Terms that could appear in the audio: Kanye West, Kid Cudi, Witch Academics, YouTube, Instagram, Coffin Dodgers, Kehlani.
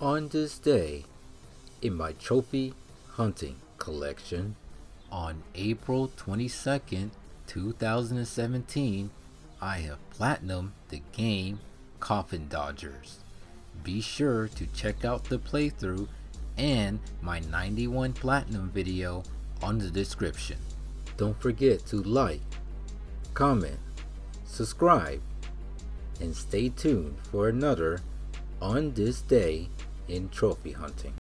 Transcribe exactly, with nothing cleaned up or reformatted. On this day, in my trophy hunting collection, on April twenty-second, two thousand seventeen, I have platinumed the game Coffin Dodgers. Be sure to check out the playthrough and my ninety-one platinum video on the description. Don't forget to like, comment, subscribe, and stay tuned for another On This Day in Trophy Hunting.